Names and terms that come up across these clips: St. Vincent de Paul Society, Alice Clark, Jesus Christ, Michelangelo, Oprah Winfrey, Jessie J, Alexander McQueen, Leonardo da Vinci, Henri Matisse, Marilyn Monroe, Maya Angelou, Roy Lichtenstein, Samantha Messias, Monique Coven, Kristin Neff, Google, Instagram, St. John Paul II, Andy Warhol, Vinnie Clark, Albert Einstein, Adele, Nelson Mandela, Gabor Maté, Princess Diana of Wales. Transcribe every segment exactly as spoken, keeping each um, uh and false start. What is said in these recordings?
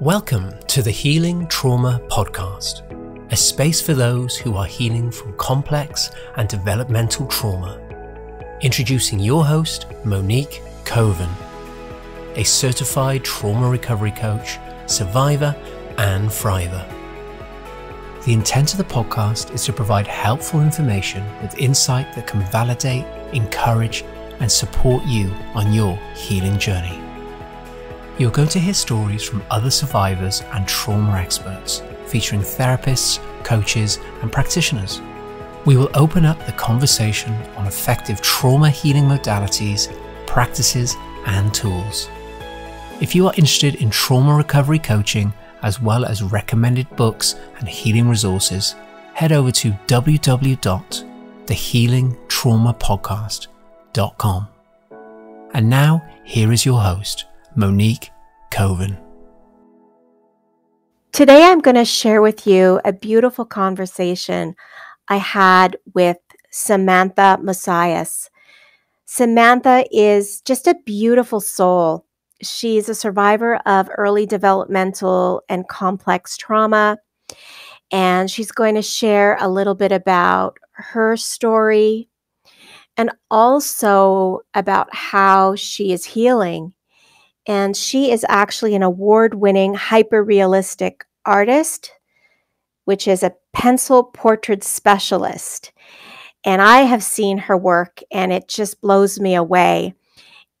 Welcome to the Healing Trauma Podcast, a space for those who are healing from complex and developmental trauma. Introducing your host, Monique Coven, a certified trauma recovery coach, survivor, and thriver. The intent of the podcast is to provide helpful information with insight that can validate, encourage, and support you on your healing journey. You're going to hear stories from other survivors and trauma experts, featuring therapists, coaches, and practitioners. We will open up the conversation on effective trauma healing modalities, practices, and tools. If you are interested in trauma recovery coaching, as well as recommended books and healing resources, head over to w w w dot the healing trauma podcast dot com. And now, here is your host, Monique Coven. Today I'm going to share with you a beautiful conversation I had with Samantha Messias. Samantha is just a beautiful soul. She's a survivor of early developmental and complex trauma, and she's going to share a little bit about her story and also about how she is healing. And she is actually an award-winning hyper-realistic artist, which is a pencil portrait specialist. And I have seen her work, and it just blows me away.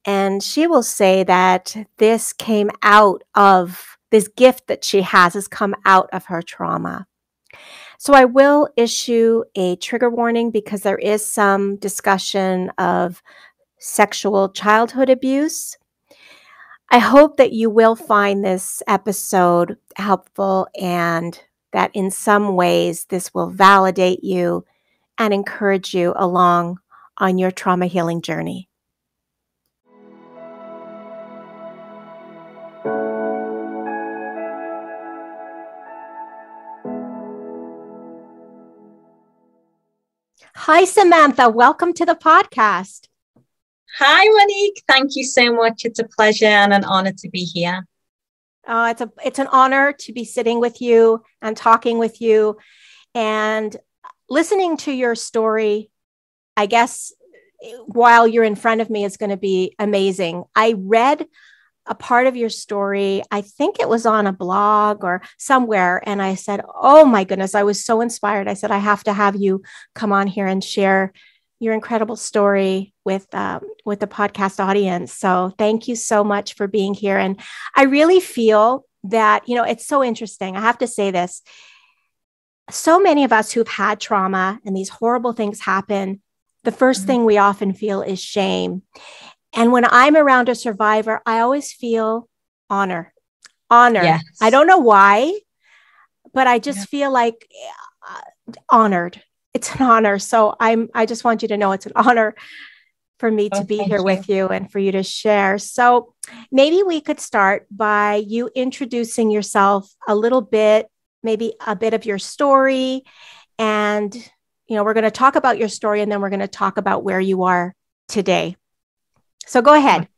And she will say that this came out of, this gift that she has has come out of her trauma. So I will issue a trigger warning because there is some discussion of sexual childhood abuse. I hope that you will find this episode helpful and that in some ways this will validate you and encourage you along on your trauma healing journey. Hi, Samantha. Welcome to the podcast. Hi, Monique. Thank you so much. It's a pleasure and an honor to be here. Oh, it's a it's an honor to be sitting with you and talking with you and listening to your story. I guess while you're in front of me is going to be amazing. I read a part of your story. I think it was on a blog or somewhere. And I said, oh my goodness, I was so inspired. I said, I have to have you come on here and share your incredible story with um, with the podcast audience. So thank you so much for being here. And I really feel that, you know, it's so interesting. I have to say this. So many of us who've had trauma and these horrible things happen, the first mm-hmm. thing we often feel is shame. And when I'm around a survivor, I always feel honor, honor. Yes. I don't know why, but I just yeah. feel like uh, honored. It's an honor. So I'm, I just want you to know it's an honor for me oh, to be here you. with you and for you to share. So maybe we could start by you introducing yourself a little bit, maybe a bit of your story. And, you know, we're going to talk about your story and then we're going to talk about where you are today. So go ahead.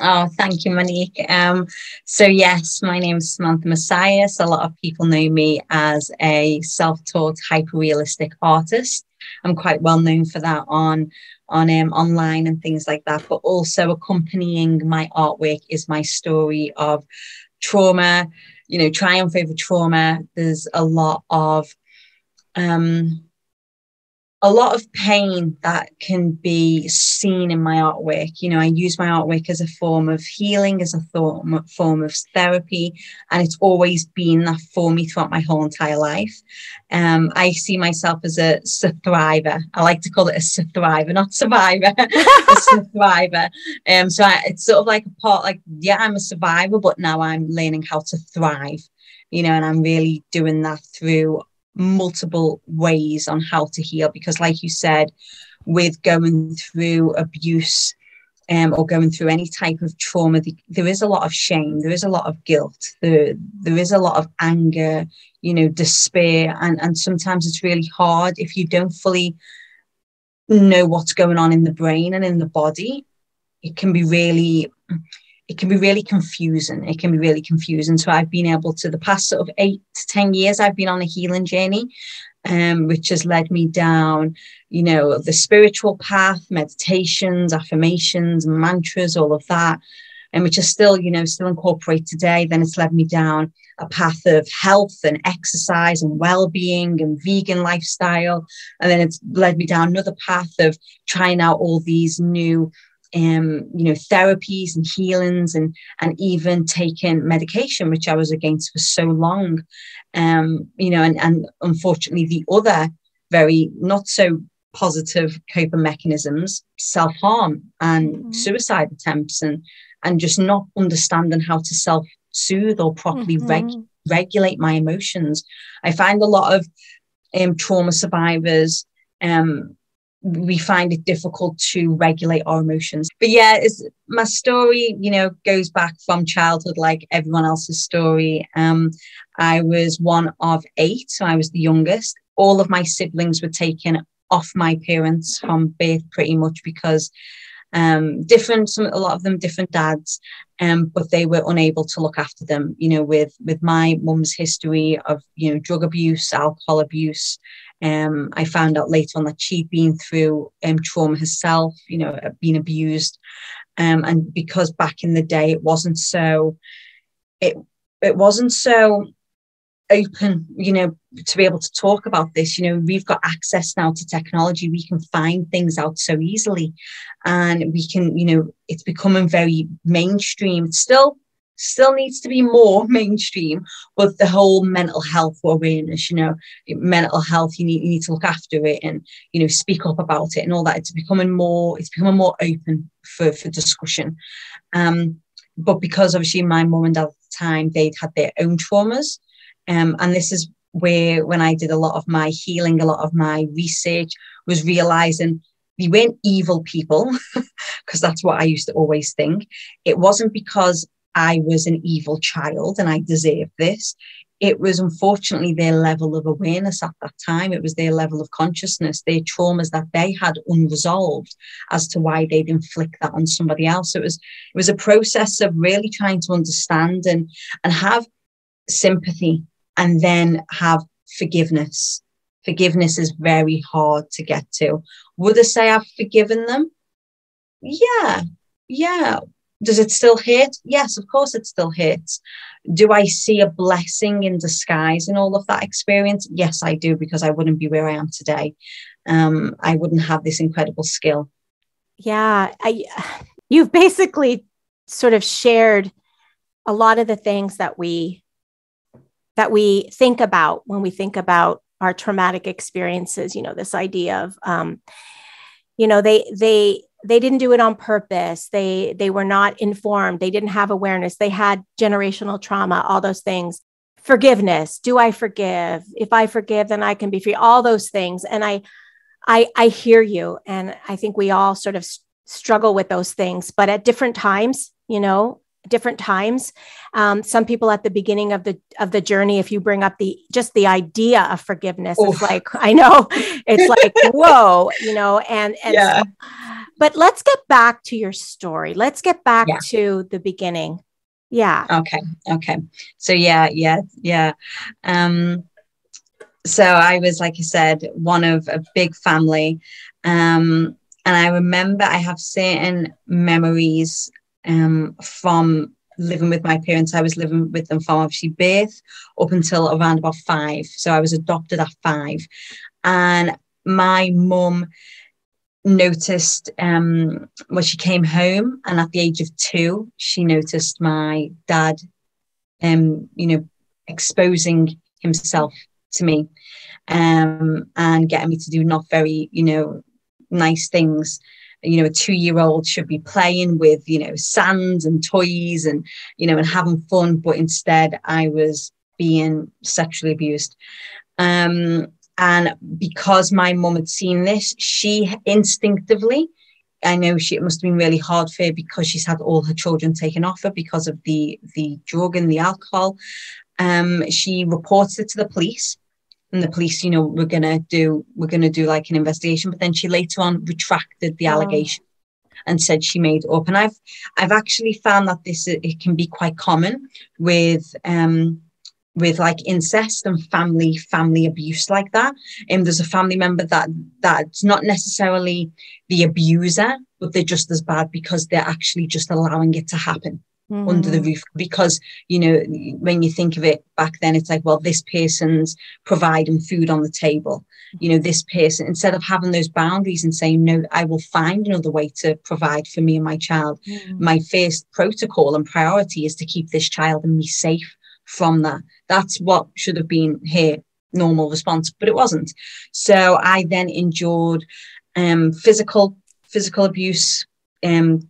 Oh, thank you, Monique. Um, so yes, my name is Samantha Messias. A lot of people know me as a self-taught hyper-realistic artist. I'm quite well known for that on, on um, online and things like that. But also accompanying my artwork is my story of trauma, you know, triumph over trauma. There's a lot of, um, a lot of pain that can be seen in my artwork. You know, I use my artwork as a form of healing, as a th- form of therapy, and it's always been that for me throughout my whole entire life. Um, I see myself as a thriver. I like to call it a thriver, not survivor, a thriver. Um, so I, it's sort of like a part, like, yeah, I'm a survivor, but now I'm learning how to thrive, you know, and I'm really doing that through multiple ways on how to heal, because like you said, with going through abuse um, or going through any type of trauma, the, there is a lot of shame, there is a lot of guilt, there there is a lot of anger, you know, despair, and and sometimes it's really hard if you don't fully know what's going on in the brain and in the body. It can be really it can be really confusing. It can be really confusing. So I've been able to, the past sort of eight to ten years, I've been on a healing journey, um, which has led me down, you know, the spiritual path, meditations, affirmations, mantras, all of that, and which I still, you know, still incorporate today. Then it's led me down a path of health and exercise and well-being and vegan lifestyle. And then it's led me down another path of trying out all these new, um, you know, therapies and healings, and, and even taking medication, which I was against for so long. Um, you know, and, and unfortunately the other very not so positive coping mechanisms, self-harm and mm-hmm. suicide attempts, and, and just not understanding how to self soothe or properly mm-hmm. reg- regulate my emotions. I find a lot of um, trauma survivors, um, we find it difficult to regulate our emotions. But yeah, it's, my story, you know, goes back from childhood, like everyone else's story. Um, I was one of eight, so I was the youngest. All of my siblings were taken off my parents from birth pretty much because Um, different, some, a lot of them different dads, um, but they were unable to look after them, you know, with, with my mum's history of, you know, drug abuse, alcohol abuse. Um, I found out later on that she'd been through um, trauma herself, you know, being abused. Um, and because back in the day, it wasn't so, it, it wasn't so open, you know, to be able to talk about this. You know, we've got access now to technology. We can find things out so easily, and we can, you know, it's becoming very mainstream. It still still needs to be more mainstream, but the whole mental health awareness, you know, mental health, you need you need to look after it and, you know, speak up about it and all that. It's becoming more, it's becoming more open for, for discussion. Um, but because obviously my mum and dad at the time, they'd had their own traumas. Um, and this is where, when I did a lot of my healing, a lot of my research, was realizing we weren't evil people, because that's what I used to always think. It wasn't because I was an evil child and I deserved this. It was unfortunately their level of awareness at that time. It was their level of consciousness, their traumas that they had unresolved as to why they'd inflict that on somebody else. So it was, it was a process of really trying to understand and, and have sympathy. And then have forgiveness. Forgiveness is very hard to get to. Would I say I've forgiven them? Yeah, yeah. Does it still hurt? Yes, of course it still hurts. Do I see a blessing in disguise in all of that experience? Yes, I do, because I wouldn't be where I am today. Um, I wouldn't have this incredible skill. Yeah, I, you've basically sort of shared a lot of the things that we that we think about when we think about our traumatic experiences, you know, this idea of, um, you know, they, they, they didn't do it on purpose. They, they were not informed. They didn't have awareness. They had generational trauma, all those things. Forgiveness. Do I forgive? If I forgive, then I can be free, all those things. And I, I, I hear you. And I think we all sort of s- struggle with those things, but at different times, you know, different times. Um, some people at the beginning of the, of the journey, if you bring up the, just the idea of forgiveness, Oof. it's like, I know it's like, whoa, you know, and, and, yeah. so, but let's get back to your story. Let's get back yeah. to the beginning. Yeah. Okay. Okay. So yeah, yeah, yeah. Um, so I was, like I said, one of a big family. Um, and I remember I have certain memories Um, from living with my parents. I was living with them from obviously birth up until around about five. So I was adopted at five. And my mum noticed um, when she came home, and at the age of two, she noticed my dad, um, you know, exposing himself to me um, and getting me to do not very, you know, nice things. You know, a two-year-old should be playing with, you know, sand and toys and, you know, and having fun. But instead I was being sexually abused. Um, and because my mum had seen this, she instinctively, I know she, it must have been really hard for her because she's had all her children taken off her because of the, the drug and the alcohol. Um, she reported it to the police. And the police, you know, we're going to do, we're going to do like an investigation. But then she later on retracted the allegation. Oh. and said she made up. And I've I've actually found that this it can be quite common with um with like incest and family family abuse like that. And um, there's a family member that that's not necessarily the abuser, but they're just as bad because they're actually just allowing it to happen. Mm. Under the roof, because, you know, when you think of it back then, it's like, well, this person's providing food on the table. You know, this person, instead of having those boundaries and saying, no, I will find another way to provide for me and my child. Mm. My first protocol and priority is to keep this child and me safe from that. That's what should have been her normal response, but it wasn't. So I then endured um, physical, physical abuse, um,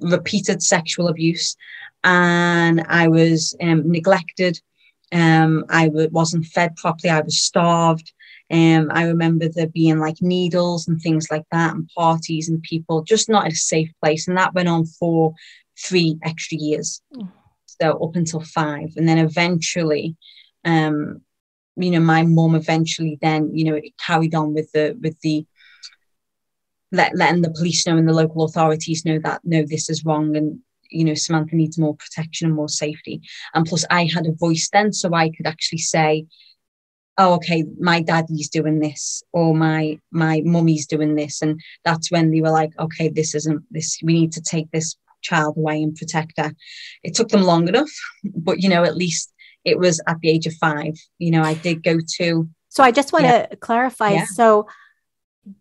repeated sexual abuse, and I was um, neglected. Um, I w- wasn't fed properly. I was starved. Um, I remember there being like needles and things like that, and parties and people just not in a safe place. And that went on for three extra years. Mm. So up until five. And then eventually, um, you know, my mum eventually then, you know, it carried on with the, with the, Let, letting the police know and the local authorities know that, no, this is wrong. And, you know, Samantha needs more protection and more safety. And plus I had a voice then, so I could actually say, oh, okay, my daddy's doing this, or my, my mummy's doing this. And that's when they were like, okay, this isn't this, we need to take this child away and protect her. It took them long enough, but, you know, at least it was at the age of five, you know, I did go to. So I just want to yeah. clarify. Yeah. So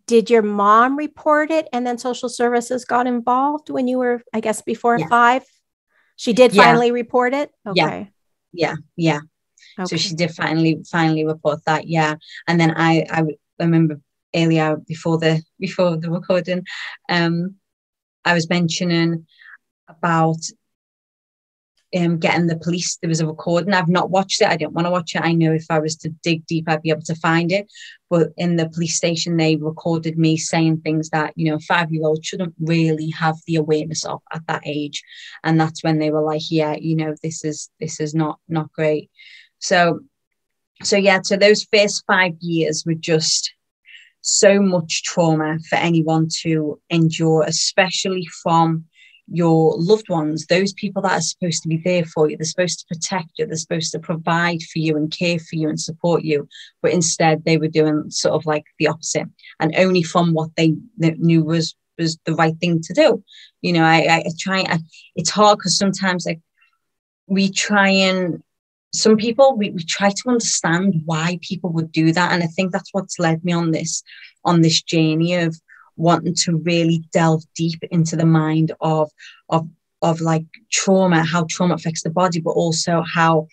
did your mom report it, and then social services got involved when you were, I guess, before yeah. five? She did yeah. finally report it? Okay. Yeah. Yeah. Yeah. Okay. So she did finally, finally report that. Yeah. And then I, I remember earlier before the, before the recording, um, I was mentioning about Um, getting the police. There was a recording. I've not watched it. I didn't want to watch it. I know if I was to dig deep, I'd be able to find it. But in the police station, they recorded me saying things that, you know, a five-year-old shouldn't really have the awareness of at that age. And that's when they were like, yeah, you know, this is this is not not great. So, so yeah, so those first five years were just so much trauma for anyone to endure, especially from your loved ones, those people that are supposed to be there for you. They're supposed to protect you. They're supposed to provide for you and care for you and support you. But instead they were doing sort of like the opposite, and only from what they knew was, was the right thing to do. You know, I, I try, I, it's hard because sometimes like we try and some people, we, we try to understand why people would do that. And I think that's what's led me on this, on this journey of wanting to really delve deep into the mind of, of, of like trauma, how trauma affects the body, but also how,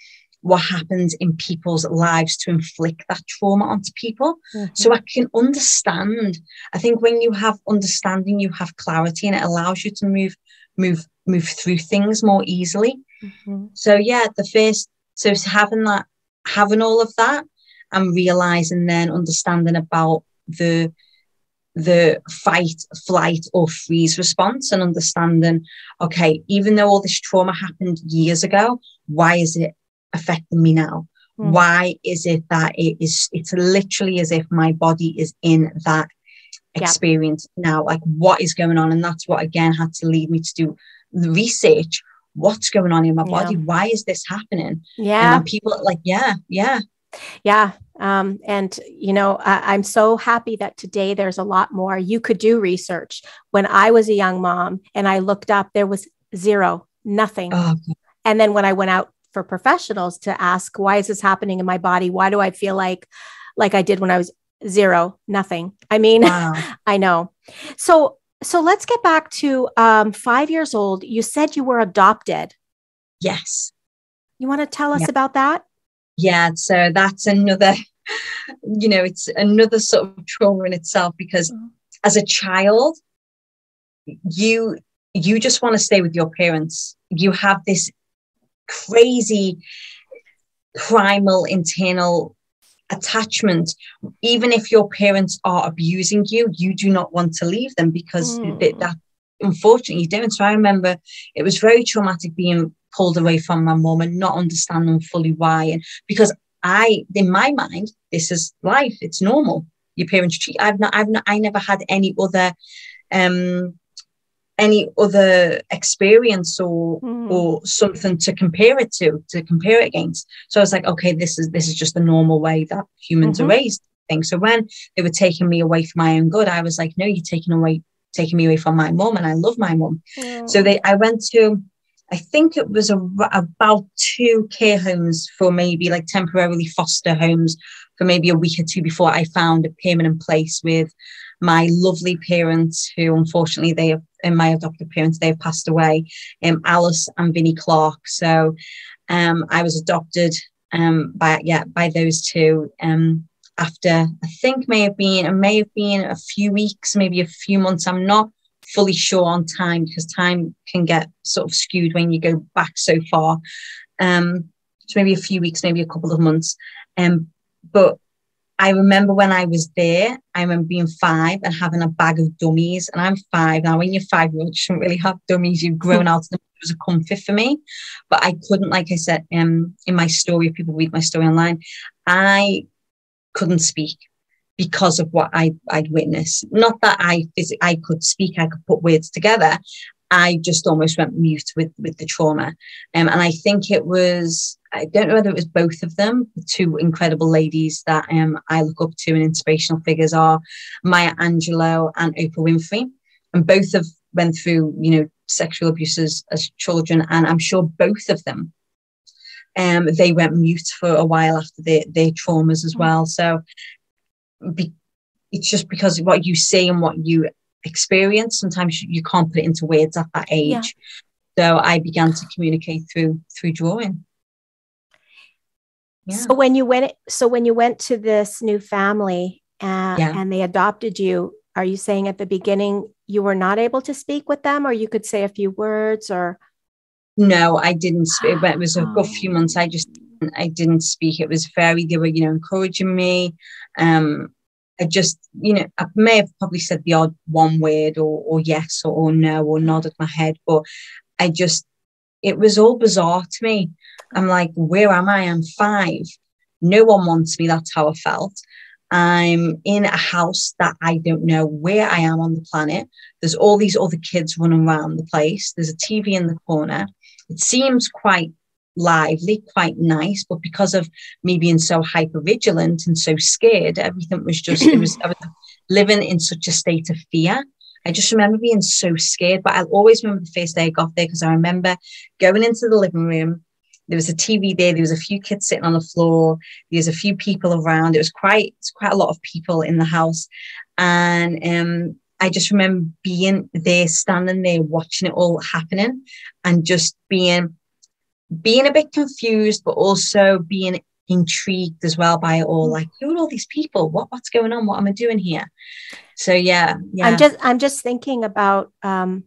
what happens in people's lives to inflict that trauma onto people. Mm-hmm. So I can understand. I think when you have understanding, you have clarity, and it allows you to move, move, move through things more easily. Mm-hmm. So yeah, the first, so having that, having all of that and realizing then understanding about the, the fight, flight, or freeze response, and understanding, okay, even though all this trauma happened years ago, why is it affecting me now? Mm. Why is it that it is, it's literally as if my body is in that experience yeah. now, like what is going on? And that's what again had to lead me to do the research. What's going on in my body? Yeah. Why is this happening? Yeah. And people are like, yeah, yeah. Yeah. Um, and, you know, I, I'm so happy that today there's a lot more. You could do research. When I was a young mom and I looked up, there was zero, nothing. Oh. And then when I went out for professionals to ask, why is this happening in my body? Why do I feel like, like I did when I was zero, nothing? I mean, wow. I know. So, so let's get back to um, five years old. You said you were adopted. Yes. You want to tell us yeah. about that? Yeah, so that's another, you know, it's another sort of trauma in itself, because mm. as a child, you you just want to stay with your parents. You have this crazy primal internal attachment. Even if your parents are abusing you, you do not want to leave them, because mm. that, that unfortunately you don't. So I remember it was very traumatic being pulled away from my mum and not understanding fully why. And because I, in my mind, this is life. It's normal. Your parents treat. I've not, I've not, I never had any other um, any other experience or mm. or something to compare it to, to compare it against. So I was like, okay, this is this is just the normal way that humans mm-hmm. are raised. Thing. So when they were taking me away from my own good, I was like, no, you're taking away, taking me away from my mum, and I love my mum. Mm. So they, I went to, I think it was a, about two care homes for maybe like temporarily foster homes for maybe a week or two before I found a permanent place with my lovely parents, who unfortunately they have, and my adopted parents, they have passed away, um, Alice and Vinnie Clark. So um, I was adopted um, by yeah by those two. Um, after I think may have been it may have been a few weeks, maybe a few months. I'm not fully sure on time, because time can get sort of skewed when you go back so far. Um, so maybe a few weeks, maybe a couple of months. Um, but I remember when I was there, I remember being five and having a bag of dummies, and I'm five. Now, when you're five, you shouldn't really have dummies. You've grown out of them. It was a comfort for me, but I couldn't, like I said, um, in my story, if people read my story online, I couldn't speak because of what I, I'd witnessed. Not that I physically, I could speak, I could put words together. I just almost went mute with, with the trauma. Um, and I think it was, I don't know whether it was both of them, the two incredible ladies that um, I look up to and inspirational figures are Maya Angelou and Oprah Winfrey. And both of went through, you know, sexual abuses as children. And I'm sure both of them, Um, they went mute for a while after their, their traumas as well. So be, it's just because of what you see and what you experience, sometimes you can't put it into words at that age. Yeah. So I began to communicate through through drawing. Yeah. So when you went, so when you went to this new family and, yeah. and they adopted you, are you saying at the beginning you were not able to speak with them, or you could say a few words, or? No, I didn't speak. It was a good few months. I just, I didn't speak. It was very, they were, you know, encouraging me. Um, I just, you know, I may have probably said the odd one word or, or yes or, or no or nodded my head, but I just, it was all bizarre to me. I'm like, where am I? I'm five. No one wants me. That's how I felt. I'm in a house that I don't know where I am on the planet. There's all these other kids running around the place. There's a T V in the corner. It seems quite lively, quite nice, but because of me being so hyper vigilant and so scared, everything was just, it was, I was living in such a state of fear. I just remember being so scared, but I'll always remember the first day I got there, because I remember going into the living room. There was a T V there. There was a few kids sitting on the floor. There was a few people around. It was quite, it was quite a lot of people in the house. And um, I just remember being there, standing there, watching it all happening, and just being, being a bit confused, but also being intrigued as well by it all. Like, who are all these people? What, what's going on? What am I doing here? So yeah, yeah. I'm just, I'm just thinking about, um,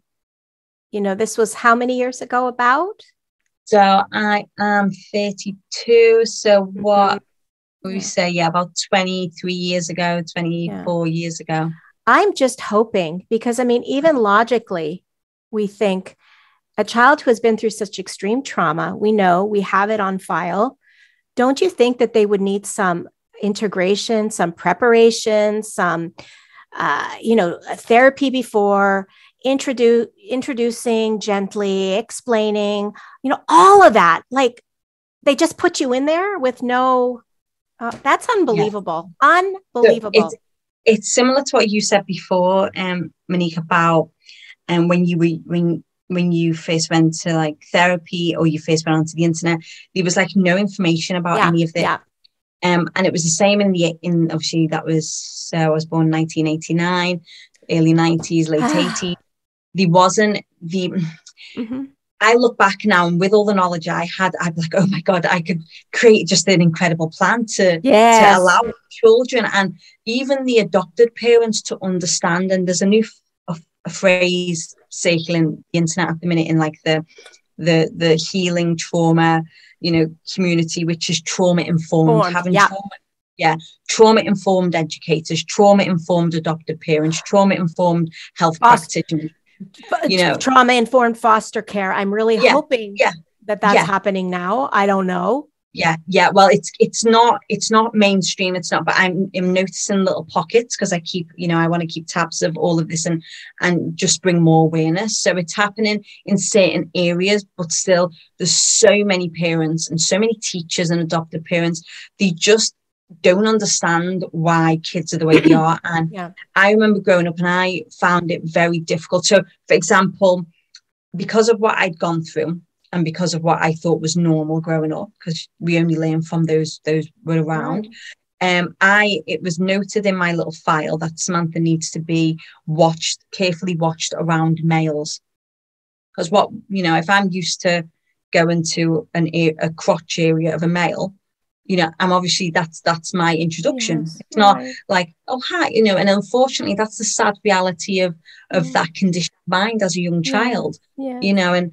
you know, this was how many years ago about? So I am thirty-two. So what would we say? Yeah, about twenty-three years ago, twenty-four yeah. years ago. I'm just hoping, because I mean, even logically, we think a child who has been through such extreme trauma, we know we have it on file. Don't you think that they would need some integration, some preparation, some, uh, you know, therapy before? Introduce, introducing gently, explaining, you know, all of that. Like, they just put you in there with no, uh, that's unbelievable. Yeah. Unbelievable. So it's, it's similar to what you said before, um, Monique, about and um, when you were, when, when you first went to like therapy, or you first went onto the internet, there was like no information about yeah. any of the, yeah. um, and it was the same in the, in obviously that was, so I was born in nineteen eighty-nine, early nineties, late eighties. There wasn't the, mm-hmm. I look back now and with all the knowledge I had, I'm like, oh my God, I could create just an incredible plan to, yes. to allow children and even the adopted parents to understand. And there's a new f- a phrase circling the internet at the minute in like the, the, the healing trauma, you know, community, which is trauma informed, having yeah. trauma. Yeah, trauma-informed educators, trauma-informed adopted parents, trauma-informed health foster, practitioners. You know, trauma-informed foster care. I'm really yeah, hoping yeah, that that's yeah. happening now. I don't know. Yeah, yeah. Well, it's it's not it's not mainstream. It's not. But I'm, I'm noticing little pockets because I keep, you know, I want to keep tabs of all of this and and just bring more awareness. So it's happening in certain areas, but still, there's so many parents and so many teachers and adoptive parents. They just don't understand why kids are the way they are. And yeah. I remember growing up, and I found it very difficult. So, for example, because of what I'd gone through. And because of what I thought was normal growing up, because we only learn from those those were around. Um, I it was noted in my little file that Samantha needs to be watched, carefully watched around males, because what you know, if I'm used to going to an a crotch area of a male, you know, I'm obviously that's that's my introduction. Yes, it's right. Not like, oh hi, you know. And unfortunately, that's the sad reality of of yeah. that conditioned mind as a young child, yeah. Yeah. you know, and.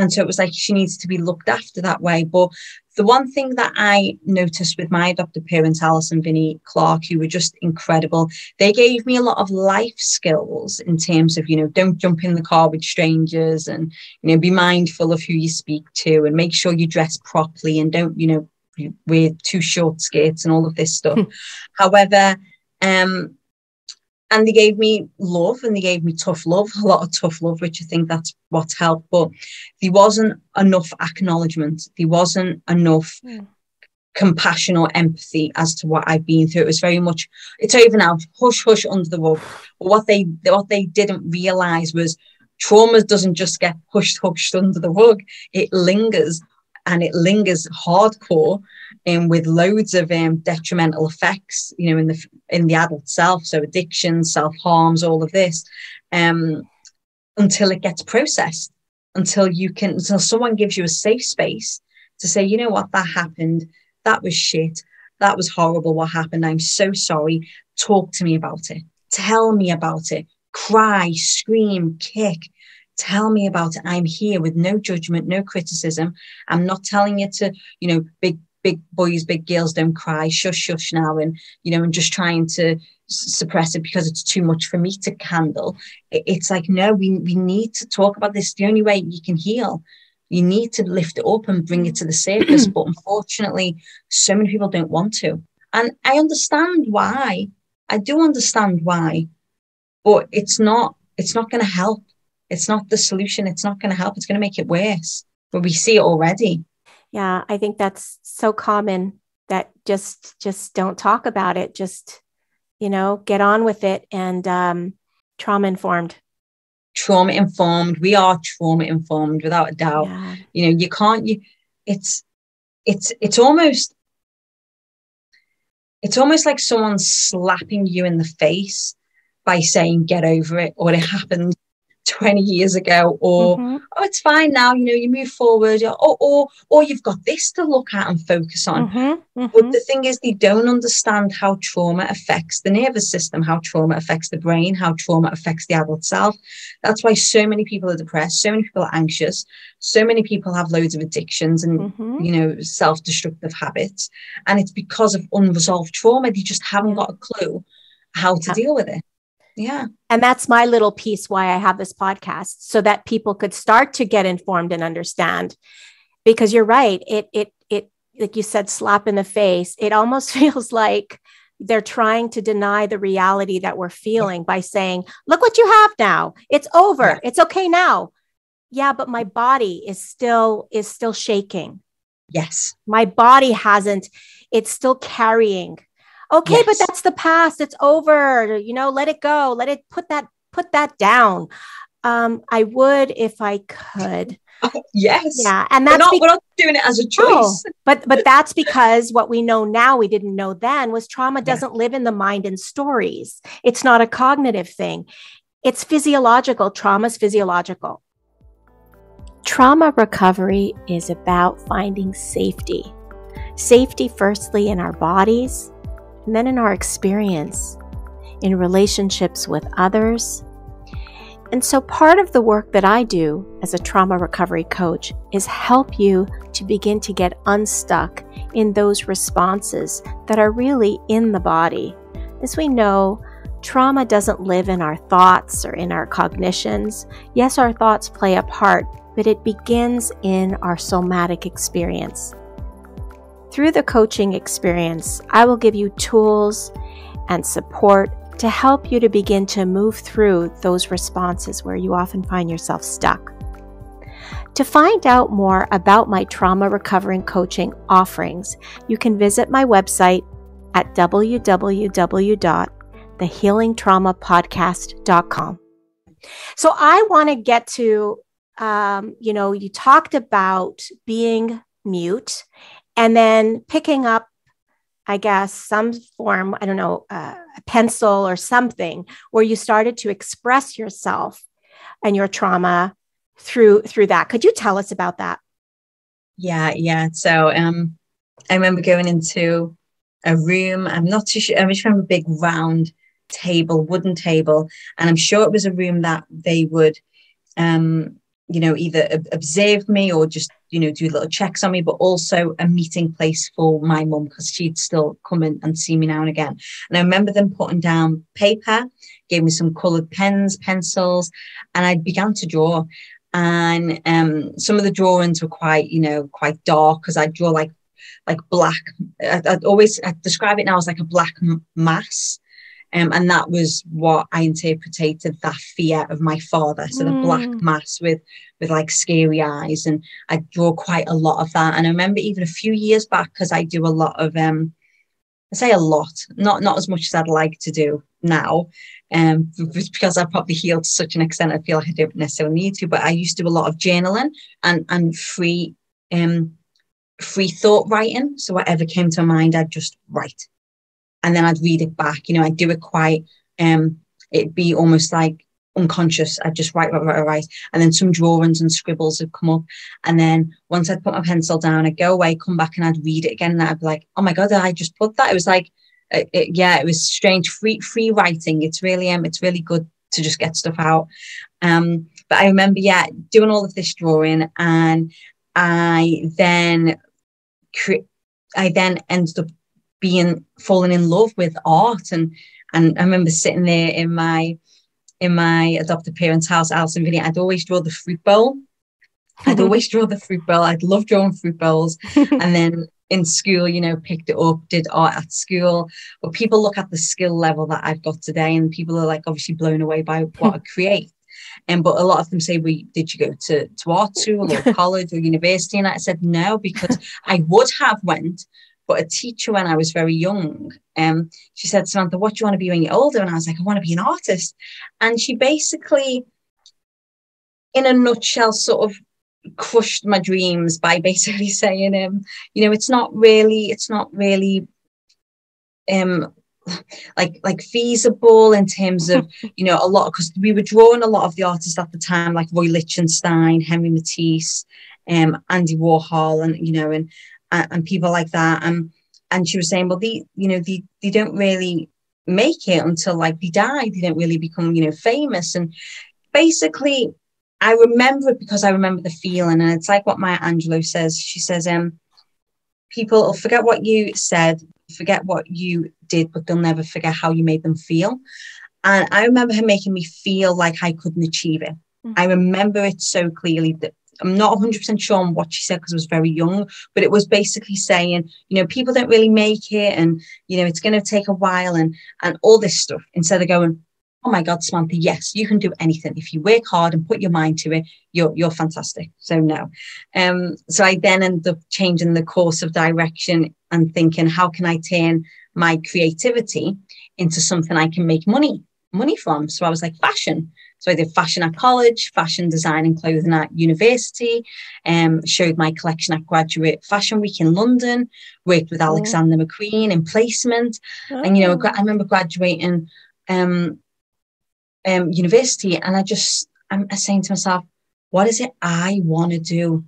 And so it was like, she needs to be looked after that way. But the one thing that I noticed with my adopted parents, Alice and Vinnie Clark, who were just incredible, they gave me a lot of life skills in terms of, you know, don't jump in the car with strangers and, you know, be mindful of who you speak to and make sure you dress properly and don't, you know, wear too short skirts and all of this stuff. However, um, and they gave me love and they gave me tough love, a lot of tough love, which I think that's what's helped. But there wasn't enough acknowledgement. There wasn't enough yeah. compassion or empathy as to what I've been through. It was very much, it's over now, hush, hush, under the rug. But what they, what they didn't realise was trauma doesn't just get pushed, hushed under the rug. It lingers, and it lingers hardcore. And with loads of um, detrimental effects, you know, in the in the adult self, so addiction, self-harms, all of this, um, until it gets processed, until you can, until someone gives you a safe space to say, you know what, that happened, that was shit, that was horrible what happened, I'm so sorry, talk to me about it, tell me about it, cry, scream, kick, tell me about it, I'm here with no judgment, no criticism, I'm not telling you to, you know, big, big boys, big girls don't cry, shush, shush now. And, you know, and just trying to suppress it because it's too much for me to handle. It's like, no, we, we need to talk about this. The only way you can heal, you need to lift it up and bring it to the surface. But unfortunately, so many people don't want to. And I understand why. I do understand why, but it's not, it's not going to help. It's not the solution. It's not going to help. It's going to make it worse. But we see it already. Yeah, I think that's so common that just just don't talk about it. Just, you know, get on with it and um, trauma informed. Trauma informed. We are trauma informed without a doubt. Yeah. You know, you can't. You, it's it's it's almost it's almost like someone slapping you in the face by saying get over it, or it happened twenty years ago, or mm-hmm. oh, it's fine now, you know, you move forward, or or or you've got this to look at and focus on. Mm-hmm. Mm-hmm. But the thing is, they don't understand how trauma affects the nervous system, how trauma affects the brain, how trauma affects the adult self. That's why so many people are depressed, so many people are anxious, so many people have loads of addictions and mm-hmm. you know, self-destructive habits, and it's because of unresolved trauma. They just haven't got a clue how to yeah. deal with it. Yeah. And that's my little piece why I have this podcast, so that people could start to get informed and understand, because you're right. It, it, it, like you said, slap in the face. It almost feels like they're trying to deny the reality that we're feeling by saying, look what you have now. It's over. Yeah. It's okay now. Yeah. But my body is still, is still shaking. Yes. My body hasn't, it's still carrying. Okay, yes. But that's the past. It's over. You know, let it go. Let it put that put that down. Um, I would if I could. Oh, yes. Yeah, and that's we're not, because, we're not doing it as a choice. No, but but that's because what we know now we didn't know then was trauma doesn't yeah. live in the mind in stories. It's not a cognitive thing. It's physiological. Trauma's physiological. Trauma recovery is about finding safety. Safety, firstly, in our bodies. And then in our experience, in relationships with others. And so part of the work that I do as a trauma recovery coach is help you to begin to get unstuck in those responses that are really in the body. As we know, trauma doesn't live in our thoughts or in our cognitions. Yes, our thoughts play a part, but it begins in our somatic experience. Through the coaching experience, I will give you tools and support to help you to begin to move through those responses where you often find yourself stuck. To find out more about my trauma recovering coaching offerings, you can visit my website at w w w dot the healing trauma podcast dot com. So I want to get to, um, you know, you talked about being mute and then picking up, I guess, some form, I don't know, uh, a pencil or something where you started to express yourself and your trauma through through that. Could you tell us about that? Yeah, yeah. So um, I remember going into a room. I'm not too sure. I just remember a big round table, wooden table. And I'm sure it was a room that they would, um, you know, either ob- observe me or just, you know, do little checks on me, but also a meeting place for my mum because she'd still come in and see me now and again. And I remember them putting down paper, gave me some coloured pens, pencils, and I began to draw. And um, some of the drawings were quite, you know, quite dark because I draw like like black. I, I'd always I'd describe it now as like a black m- mass. Um, and that was what I interpreted that fear of my father. So mm. the black mass with, with like scary eyes. And I draw quite a lot of that. And I remember even a few years back, because I do a lot of, um, I say a lot, not, not as much as I'd like to do now, um, because I probably healed to such an extent. I feel like I don't necessarily need to, but I used to do a lot of journaling and, and free, um, free thought writing. So whatever came to mind, I'd just write. And then I'd read it back, you know, I'd do it quite, um, it'd be almost like unconscious. I'd just write, write, write, write. And then some drawings and scribbles would come up. And then once I'd put my pencil down, I'd go away, come back and I'd read it again. And I'd be like, oh my God, I just put that. It was like, it, it, yeah, it was strange. Free, free writing. It's really, um, it's really good to just get stuff out. Um, but I remember, yeah, doing all of this drawing. And I then, cre- I then ended up being falling in love with art. And and I remember sitting there in my in my adopted parents' house, Alice and Vinnie, I'd always draw the fruit bowl. I'd always draw the fruit bowl. I'd love drawing fruit bowls. And then in school, you know, picked it up, did art at school. But people look at the skill level that I've got today and people are like obviously blown away by what I create. And um, but a lot of them say, well, did you go to, to art school or college or university? And I said no, because I would have went. But a teacher when I was very young, um, she said, Samantha, what do you want to be when you're older? And I was like, I want to be an artist. And she basically, in a nutshell, sort of crushed my dreams by basically saying, um, you know, it's not really, it's not really um, like like feasible in terms of, you know, a lot, because we were drawing a lot of the artists at the time, like Roy Lichtenstein, Henri Matisse, um, Andy Warhol, and, you know, and, and people like that. And and she was saying, well, the you know, the they don't really make it until like they die. They don't really become, you know, famous. And basically I remember it because I remember the feeling. And it's like what Maya Angelou says. She says, um, people will forget what you said, forget what you did, but they'll never forget how you made them feel. And I remember her making me feel like I couldn't achieve it. Mm-hmm. I remember it so clearly. That I'm not one hundred percent sure on what she said because I was very young, but it was basically saying, you know, people don't really make it and, you know, it's going to take a while and and all this stuff. Instead of going, oh my God, Samantha, yes, you can do anything. If you work hard and put your mind to it, you're you're fantastic. So no. Um, so I then ended up changing the course of direction and thinking, how can I turn my creativity into something I can make money, money from? So I was like, fashion. So I did fashion at college, fashion design and clothing at university, um, showed my collection at Graduate Fashion Week in London, worked with Alexander oh. McQueen in placement. Oh. And, you know, I remember graduating um, um, university and I just, I'm saying to myself, what is it I want to do?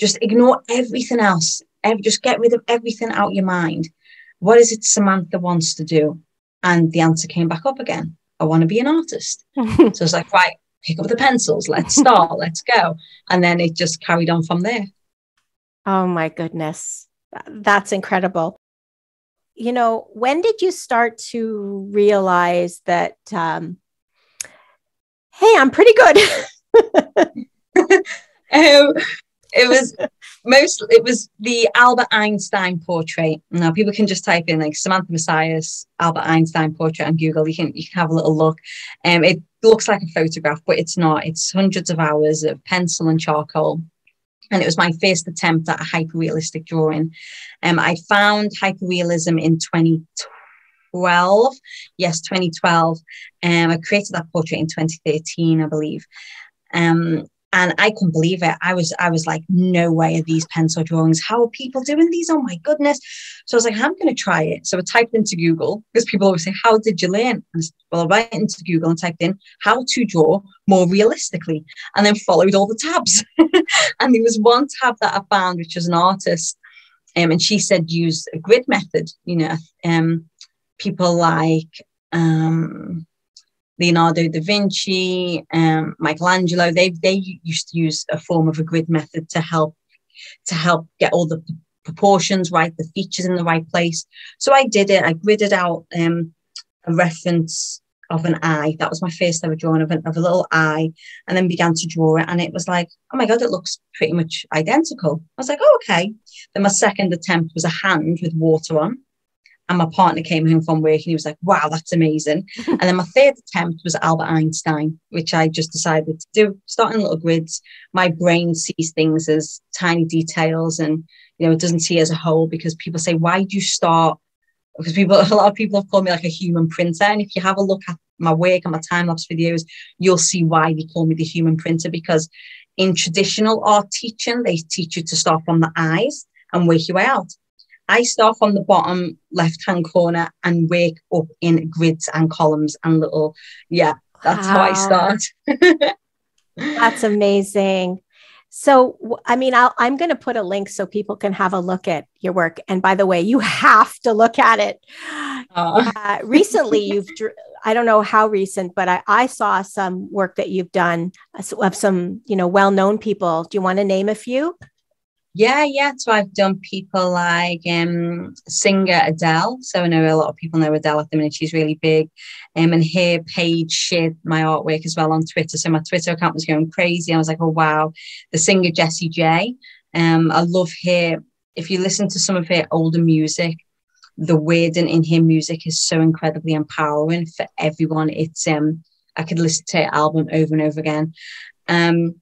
Just ignore everything else. Just get rid of everything out your mind. What is it Samantha wants to do? And the answer came back up again. I want to be an artist. So it's like, right, pick up the pencils, let's start, let's go. And then it just carried on from there. Oh my goodness. That's incredible. You know, when did you start to realize that, um, hey, I'm pretty good? um, It was mostly, it was the Albert Einstein portrait. Now people can just type in like Samantha Messias, Albert Einstein portrait on Google. You can, you can have a little look. Um, it looks like a photograph, but it's not. It's hundreds of hours of pencil and charcoal. And it was my first attempt at a hyperrealistic drawing. Um, I found hyperrealism in twenty twelve. Yes, twenty twelve. Um, I created that portrait in twenty thirteen, I believe. Um, and I couldn't believe it. I was, I was like, no way are these pencil drawings. How are people doing these? Oh my goodness. So I was like, I'm going to try it. So I typed into Google, because people always say, how did you learn? And I said, well, I went into Google and typed in how to draw more realistically, and then followed all the tabs. And there was one tab that I found, which was an artist. Um, and she said, use a grid method, you know, um, people like, um, Leonardo da Vinci, um, Michelangelo, they they used to use a form of a grid method to help to help get all the p- proportions right, the features in the right place. So I did it. I gridded out um, a reference of an eye. That was my first ever drawing of, an, of a little eye, and then began to draw it. And it was like, oh my God, it looks pretty much identical. I was like, oh, okay. Then my second attempt was a hand with water on. And my partner came home from work and he was like, wow, that's amazing. And then my third attempt was Albert Einstein, which I just decided to do, starting little grids. My brain sees things as tiny details, and, you know, it doesn't see it as a whole, because people say, why do you start? Because people, a lot of people have called me like a human printer. And if you have a look at my work and my time-lapse videos, you'll see why they call me the human printer, because in traditional art teaching, they teach you to start from the eyes and work your way out. I start from the bottom left-hand corner and work up in grids and columns and little, yeah, that's wow. how I start. That's amazing. So, I mean, I'll, I'm going to put a link so people can have a look at your work. And by the way, you have to look at it. Oh. Uh, recently, you've, I don't know how recent, but I, I saw some work that you've done of some, you know, well-known people. Do you want to name a few? Yeah, yeah. So I've done people like um, singer Adele. So I know a lot of people know Adele at the minute. She's really big. Um, and her page shared my artwork as well on Twitter. So my Twitter account was going crazy. I was like, oh, wow. The singer Jessie J. Um, I love her. If you listen to some of her older music, the wording in her music is so incredibly empowering for everyone. It's um, I could listen to her album over and over again. Um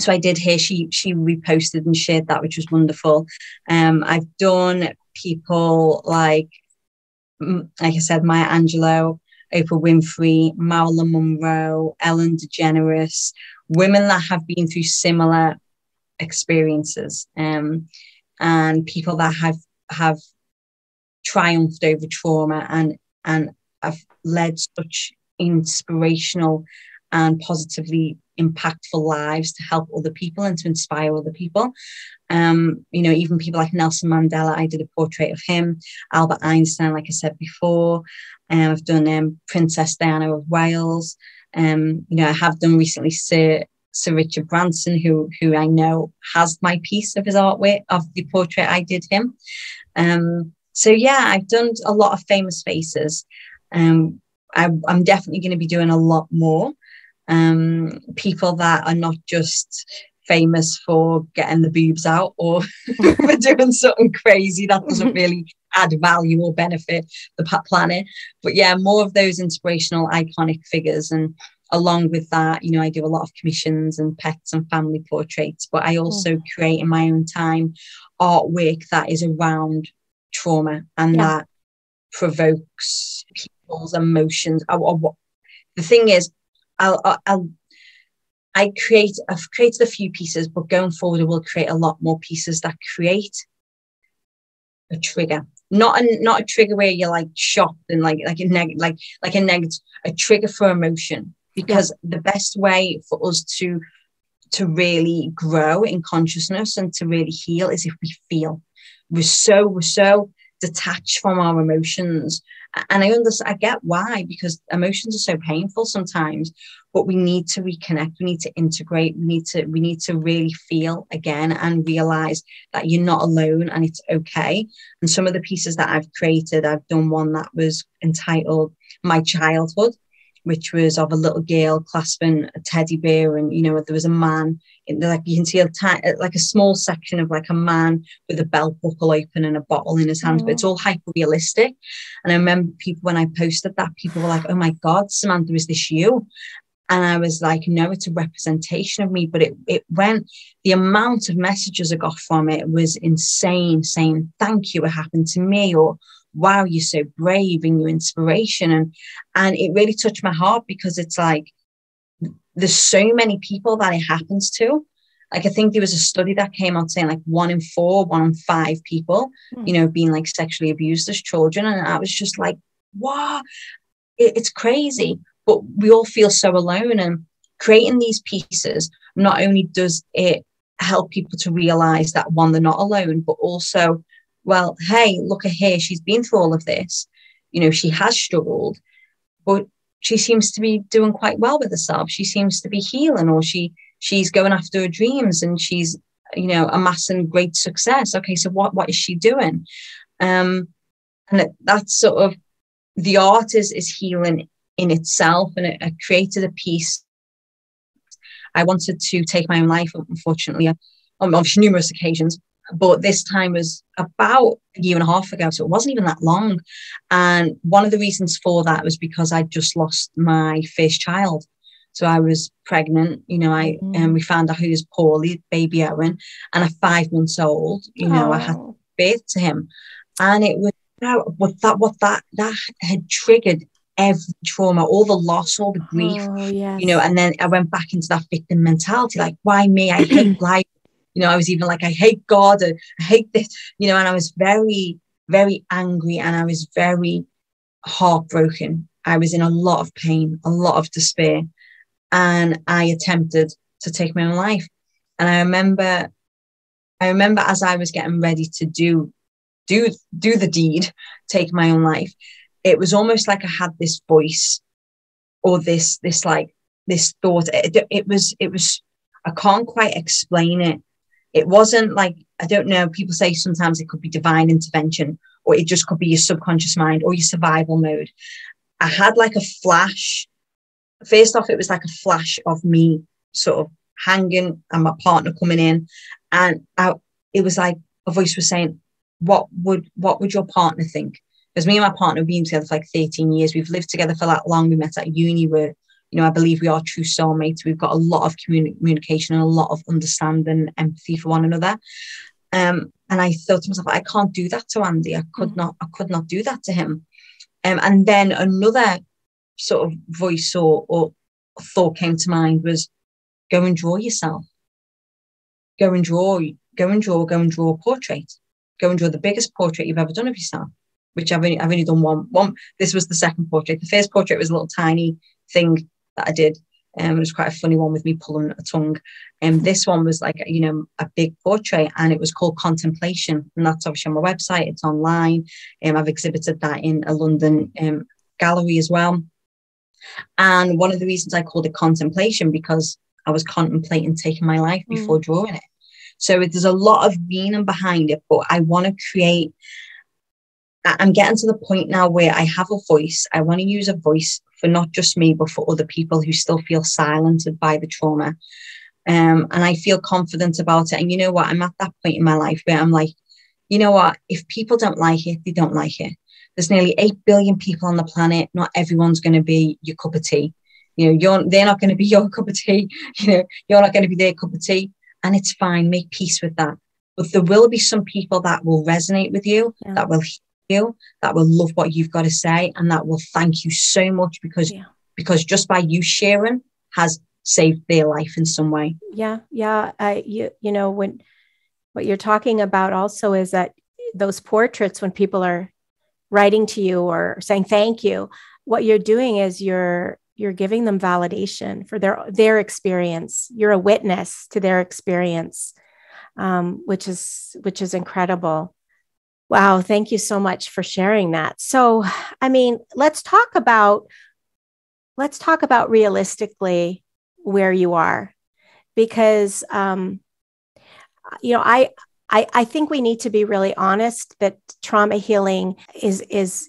So I did hear she she reposted and shared that, which was wonderful. Um, I've done people like, like I said, Maya Angelou, Oprah Winfrey, Marilyn Monroe, Ellen DeGeneres, women that have been through similar experiences, um, and people that have have triumphed over trauma and and have led such inspirational and positively impactful lives to help other people and to inspire other people. Um, you know, even people like Nelson Mandela, I did a portrait of him. Albert Einstein, like I said before, um, I've done um, Princess Diana of Wales. Um, you know, I have done recently Sir Sir Richard Branson, who who I know has my piece of his artwork, of the portrait I did him. Um, so yeah, I've done a lot of famous faces. Um, I, I'm definitely going to be doing a lot more. Um, people that are not just famous for getting the boobs out or for doing something crazy that doesn't really add value or benefit the planet. But yeah, more of those inspirational, iconic figures. And along with that, you know, I do a lot of commissions and pets and family portraits, but I also create in my own time artwork that is around trauma and yeah. that provokes people's emotions. I, I, the thing is, I'll, I'll, I create, I've created a few pieces, but going forward, I will create a lot more pieces that create a trigger, not a, not a trigger where you're like shocked and like, like a neg, like, like a negative, a trigger for emotion, because yeah. the best way for us to, to really grow in consciousness and to really heal is if we feel. We're so, we're so detached from our emotions. And I understand, I get why, because emotions are so painful sometimes, but we need to reconnect, we need to integrate, we need to, we need to really feel again and realize that you're not alone and it's okay. And some of the pieces that I've created, I've done one that was entitled My Childhood, which was of a little girl clasping a teddy bear, and you know, there was a man in the, like you can see a t- like a small section of like a man with a belt buckle open and a bottle in his hand. Oh. But it's all hyper realistic. And I remember people, when I posted that, people were like, "Oh my God, Samantha, is this you?" And I was like, no, it's a representation of me. But it, it went, the amount of messages I got from it was insane, saying, thank you, it happened to me, or wow, you're so brave and your inspiration. And, and it really touched my heart, because it's like, there's so many people that it happens to. Like, I think there was a study that came out saying like one in four, one in five people, mm. you know, being like sexually abused as children. And I was just like, wow, it, it's crazy. But we all feel so alone, and creating these pieces, not only does it help people to realize that, one, they're not alone, but also, well, hey, look at her. She's been through all of this. You know, she has struggled, but she seems to be doing quite well with herself. She seems to be healing, or she she's going after her dreams, and she's, you know, amassing great success. Okay, so what, what is she doing? Um, and it, that's sort of, the art is, is healing in itself. And it, I created a piece. I wanted to take my own life, unfortunately, on, on numerous occasions, but this time was about a year and a half ago, so it wasn't even that long. And one of the reasons for that was because I just lost my first child. So I was pregnant, you know, I and mm. um, we found out he was poorly, baby Owen, and at five months old, you know, Aww. I had birth to him. And it was, what that, what that, that had triggered every trauma, all the loss, all the grief, oh, yes. you know. And then I went back into that victim mentality, like, why me? I hate life. You know, I was even like, I hate God, or I hate this, you know. And I was very, very angry, and I was very heartbroken. I was in a lot of pain, a lot of despair, and I attempted to take my own life. And I remember, I remember as I was getting ready to do, do, do the deed, take my own life, it was almost like I had this voice, or this, this like this thought. It, it was, it was, I can't quite explain it. It wasn't like, I don't know. People say sometimes it could be divine intervention, or it just could be your subconscious mind, or your survival mode. I had like a flash. First off, it was like a flash of me sort of hanging and my partner coming in. And I, it was like a voice was saying, what would, what would your partner think? Because me and my partner have been together for like thirteen years. We've lived together for that long. We met at uni. We're, you know, I believe we are true soulmates. We've got a lot of communi- communication and a lot of understanding and empathy for one another. Um, and I thought to myself, I can't do that to Andy. I could not, I could not do that to him. Um, and then another sort of voice or, or thought came to mind was, go and draw yourself. Go and draw, go and draw, go and draw a portrait. Go and draw the biggest portrait you've ever done of yourself. Which I've only, I've only done one. One. This was the second portrait. The first portrait was a little tiny thing that I did. Um, it was quite a funny one with me pulling a tongue. And um, this one was like, you know, a big portrait, and it was called Contemplation. And that's obviously on my website. It's online. Um, I've exhibited that in a London um, gallery as well. And one of the reasons I called it Contemplation, because I was contemplating taking my life mm. before drawing it. So it, there's a lot of meaning behind it, but I want to create... I'm getting to the point now where I have a voice. I want to use a voice for not just me, but for other people who still feel silenced by the trauma. Um, and I feel confident about it. And you know what? I'm at that point in my life where I'm like, you know what? If people don't like it, they don't like it. There's nearly eight billion people on the planet. Not everyone's going to be your cup of tea. You know, you're, they're not going to be your cup of tea. You know, you're not going to be their cup of tea. And it's fine. Make peace with that. But there will be some people that will resonate with you, yeah. that will you, that will love what you've got to say, and that will thank you so much, because yeah. because just by you sharing has saved their life in some way. Yeah, yeah. I you you know when what you're talking about also is that those portraits, when people are writing to you or saying thank you, what you're doing is you're you're giving them validation for their their experience. You're a witness to their experience, um, which is which is incredible. Wow. Thank you so much for sharing that. So, I mean, let's talk about, let's talk about realistically where you are, because, um, you know, I, I, I think we need to be really honest that trauma healing is, is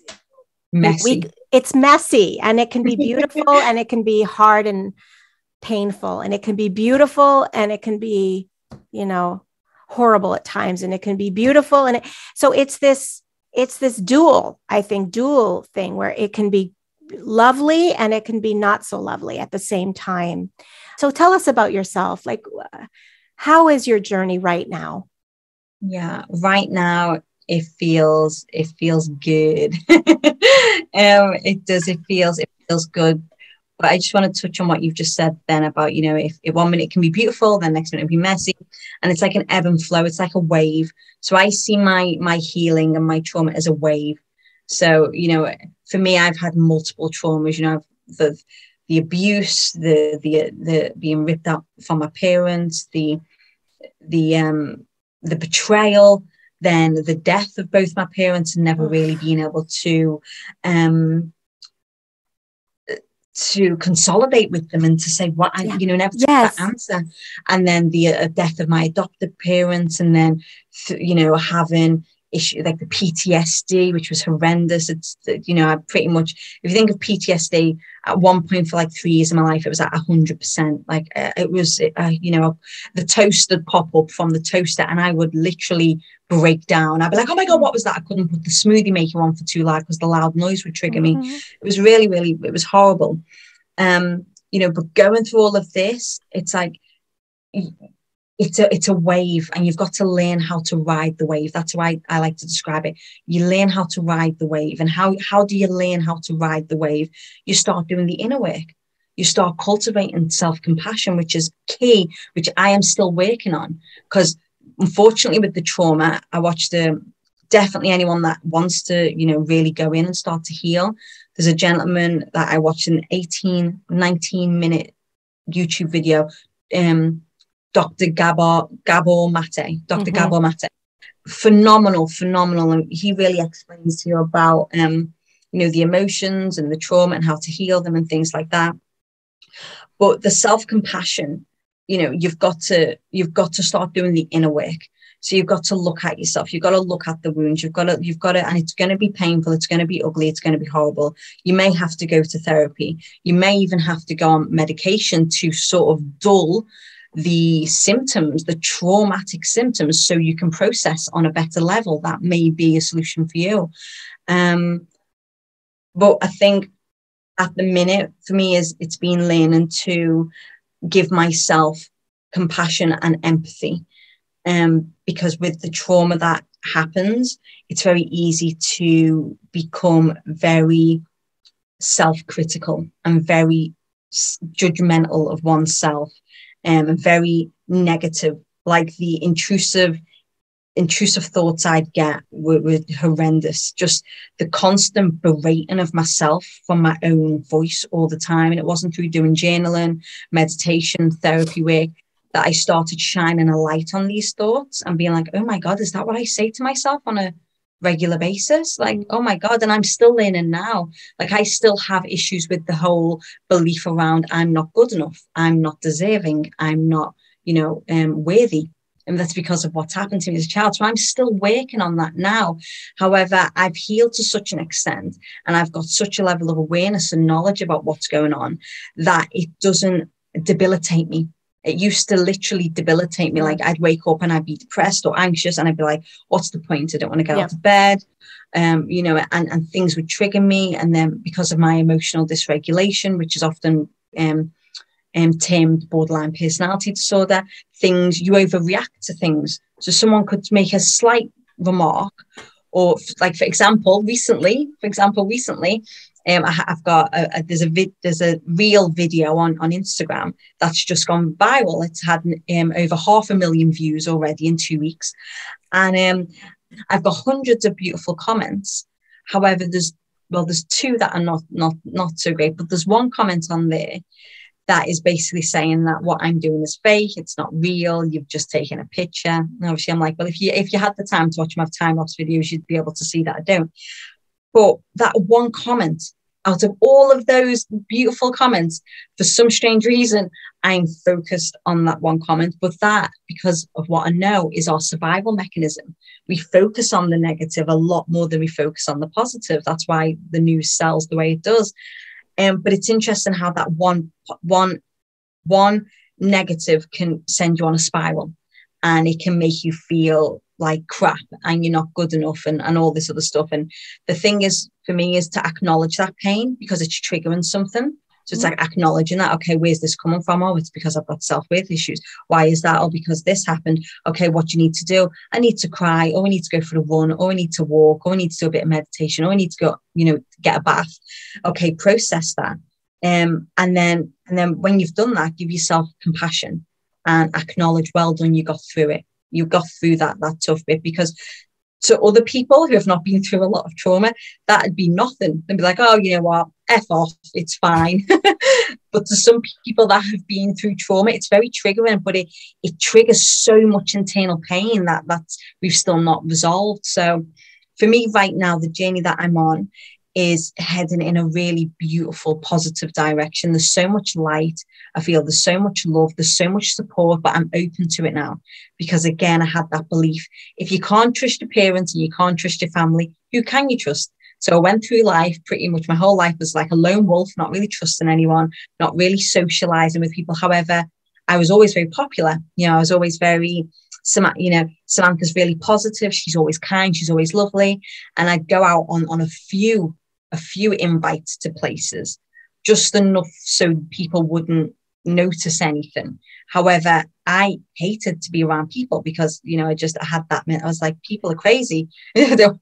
messy. We, it's messy, and it can be beautiful and it can be hard and painful, and it can be beautiful and it can be, you know, horrible at times, and it can be beautiful. And it, so it's this, it's this dual, I think, dual thing where it can be lovely and it can be not so lovely at the same time. So tell us about yourself. Like, how is your journey right now? Yeah, right now it feels, it feels good. um, it does, it feels, it feels good. But I just want to touch on what you've just said then about, you know, if, if one minute it can be beautiful, then next minute it'll be messy. And it's like an ebb and flow. It's like a wave. So I see my, my healing and my trauma as a wave. So, you know, for me, I've had multiple traumas, you know, the, the abuse, the, the, the being ripped out from my parents, the, the, um, the betrayal, then the death of both my parents, and never really being able to, um, to consolidate with them and to say what I, yeah. you know, never yes. took that answer. And then the uh, death of my adopted parents, and then, th- you know, having issue like the P T S D, which was horrendous. It's, you know, I pretty much, if you think of P T S D, at one point for like three years of my life, it was at one hundred percent. Like uh, it was, uh, you know, the toast would pop up from the toaster and I would literally break down. I'd be like, oh my God, what was that? I couldn't put the smoothie maker on for too loud because the loud noise would trigger mm-hmm. me. It was really, really, it was horrible. Um, you know, but going through all of this, it's like, it's a, it's a wave, and you've got to learn how to ride the wave. That's why I, I like to describe it. You learn how to ride the wave. And how, how do you learn how to ride the wave? You start doing the inner work. You start cultivating self-compassion, which is key, which I am still working on. Because unfortunately with the trauma, I watched the, definitely anyone that wants to, you know, really go in and start to heal. There's a gentleman that I watched an eighteen, nineteen minute YouTube video, um, Doctor Gabor, Gabor Maté, Doctor Mm-hmm. Gabor Maté. Phenomenal, phenomenal. And he really explains to you about, um, you know, the emotions and the trauma and how to heal them and things like that. But the self-compassion, you know, you've got to, you've got to start doing the inner work. So you've got to look at yourself. You've got to look at the wounds. You've got to, you've got to, and it's going to be painful. It's going to be ugly. It's going to be horrible. You may have to go to therapy. You may even have to go on medication to sort of dull the symptoms, the traumatic symptoms, so you can process on a better level. That may be a solution for you. Um, but I think at the minute for me is it's been learning to give myself compassion and empathy. Um, because with the trauma that happens, it's very easy to become very self-critical and very judgmental of oneself. Um, very negative, like the intrusive, intrusive thoughts I'd get were, were horrendous. Just the constant berating of myself from my own voice all the time. And it wasn't through doing journaling, meditation, therapy work that I started shining a light on these thoughts and being like, oh my God, is that what I say to myself on a regular basis? Like, oh my God. And I'm still learning now. Like, I still have issues with the whole belief around I'm not good enough, I'm not deserving, I'm not, you know, um, worthy. And that's because of what's happened to me as a child. So I'm still working on that now. However, I've healed to such an extent and I've got such a level of awareness and knowledge about what's going on that it doesn't debilitate me. It used to literally debilitate me. Like, I'd wake up and I'd be depressed or anxious and I'd be like, what's the point? I don't want to get yeah. out of bed. Um, you know, and, and things would trigger me. And then because of my emotional dysregulation, which is often um, um, termed borderline personality disorder, things, you overreact to things. So someone could make a slight remark or f- like, for example, recently, for example, recently, Um, I, I've got a, a, there's a vid, there's a real video on, on Instagram that's just gone viral. It's had um, over half a million views already in two weeks, and um, I've got hundreds of beautiful comments. However, there's well, there's two that are not not not so great, but there's one comment on there that is basically saying that what I'm doing is fake. It's not real. You've just taken a picture. And obviously, I'm like, well, if you if you had the time to watch my time lapse videos, you'd be able to see that I don't. But that one comment, out of all of those beautiful comments, for some strange reason, I'm focused on that one comment. But that, because of what I know, is our survival mechanism. we focus on the negative a lot more than we focus on the positive. That's why the news sells the way it does. Um, but it's interesting how that one, one, one negative can send you on a spiral, and it can make you feel like crap and you're not good enough and, and all this other stuff. And the thing is, for me, is to acknowledge that pain, because it's triggering something. So it's like acknowledging that, okay, where's this coming from? Oh, it's because I've got self-worth issues. Why is that? Oh, because this happened. Okay, what do you need to do? I need to cry, or I need to go for a run, or I need to walk, or I need to do a bit of meditation, or I need to go, you know, get a bath. Okay, process that. Um, and then, and then when you've done that, give yourself compassion and acknowledge, well done, you got through it. You got through that, that tough bit, because to other people who have not been through a lot of trauma, that'd be nothing. They'd be like, oh, you know what? F off, it's fine. But to some people that have been through trauma, it's very triggering, but it it triggers so much internal pain that that's we've still not resolved. So for me right now, the journey that I'm on is heading in a really beautiful, positive direction. There's so much light. I feel there's so much love. There's so much support, but I'm open to it now. Because again, I had that belief. If you can't trust your parents and you can't trust your family, who can you trust? So I went through life, pretty much my whole life was like a lone wolf, not really trusting anyone, not really socializing with people. However, I was always very popular. You know, I was always very, you know, Samantha's really positive. She's always kind. She's always lovely. And I'd go out on, on a few a few invites to places, just enough so people wouldn't notice anything. However, I hated to be around people because, you know, I just, I had that minute. I was like, people are crazy. You know,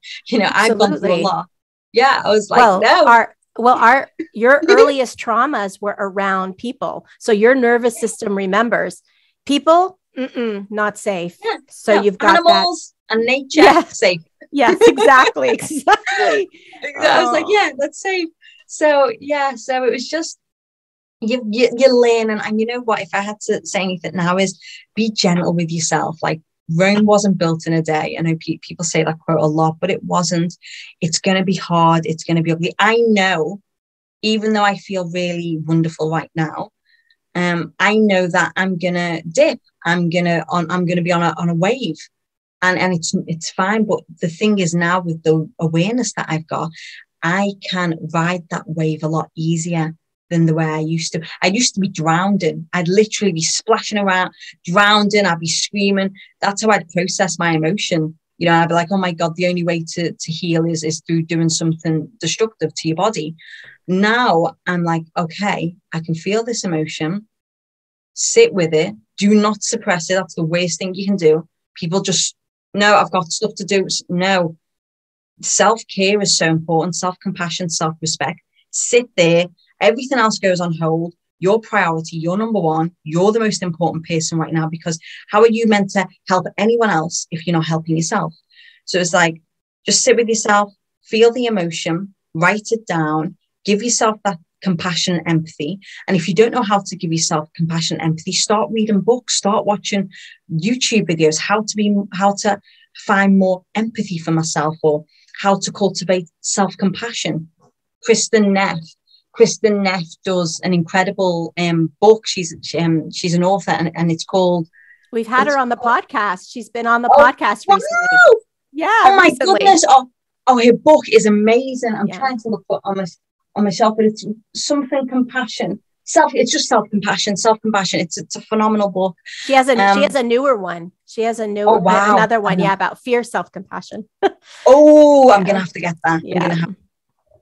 I've gone through a lot. Yeah. I was like, well, no. Our, well, our, your earliest traumas were around people. So your nervous system remembers people, mm-mm, not safe. Yeah, so no, you've got animals that. And nature, yeah. Safe. Yes, exactly. Exactly. I was oh. like, yeah, that's safe. So, yeah, so it was just, you, you, you learn. And, and you know what, if I had to say anything now is be gentle with yourself. Like Rome wasn't built in a day. I know pe- people say that quote a lot, but it wasn't. It's going to be hard. It's going to be ugly. I know, even though I feel really wonderful right now, um, I know that I'm going to dip. I'm going to on. I'm going to be on a on a wave. And, and it's it's fine. But the thing is now with the awareness that I've got, I can ride that wave a lot easier than the way I used to. I used to be drowning. I'd literally be splashing around, drowning. I'd be screaming. That's how I'd process my emotion. You know, I'd be like, oh, my God, the only way to, to heal is, is through doing something destructive to your body. Now I'm like, okay, I can feel this emotion. Sit with it. Do not suppress it. That's the worst thing you can do. People just... No, I've got stuff to do. No, self-care is so important. Self-compassion, self-respect. Sit there. Everything else goes on hold. Your priority, you're number one. You're the most important person right now, because how are you meant to help anyone else if you're not helping yourself? So it's like, just sit with yourself, feel the emotion, write it down, give yourself that compassion and empathy. And if you don't know how to give yourself compassion and empathy, start reading books, start watching YouTube videos, how to be, how to find more empathy for myself, or how to cultivate self-compassion. Kristin Neff, Kristin Neff does an incredible um, book. She's um, she's an author, and, and it's called. We've had her on the podcast. She's been on the oh, podcast recently. Wow. Yeah. Oh my recently. goodness! Oh, oh, her book is amazing. I'm yeah. trying to look for on this. on myself, but it's something compassion, self, it's just self-compassion, self-compassion. It's, it's a phenomenal book. She has a, um, she has a newer one. She has a new, oh, wow. another one. Yeah. About fear, self-compassion. oh, yeah. I'm going to have to get that. Yeah. I'm gonna have,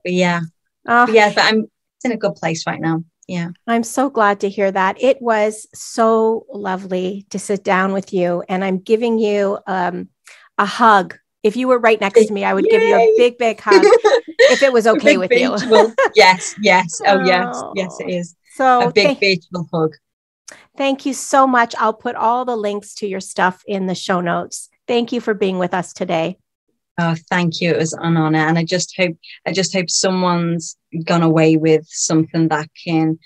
but yeah. Oh. But yeah. But I'm in a good place right now. Yeah. I'm so glad to hear that. It was so lovely to sit down with you, and I'm giving you um, a hug. If you were right next to me, I would Yay. give you a big, big hug if it was okay with you. Yes, yes. Oh, yes. Yes, it is. So a big, big hug. Thank you so much. I'll put all the links to your stuff in the show notes. Thank you for being with us today. Oh, thank you. It was an honor. And I just hope, I just hope someone's gone away with something that can,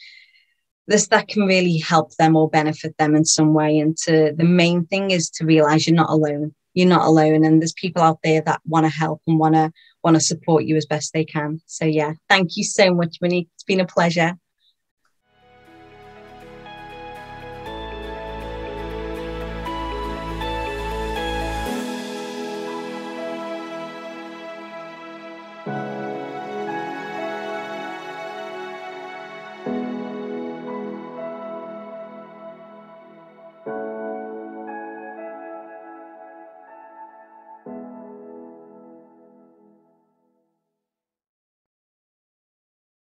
this, that can really help them or benefit them in some way. And to, the main thing is to realize you're not alone. You're not alone. And there's people out there that want to help and want to want to support you as best they can. So, yeah, thank you so much, Monique. It's been a pleasure.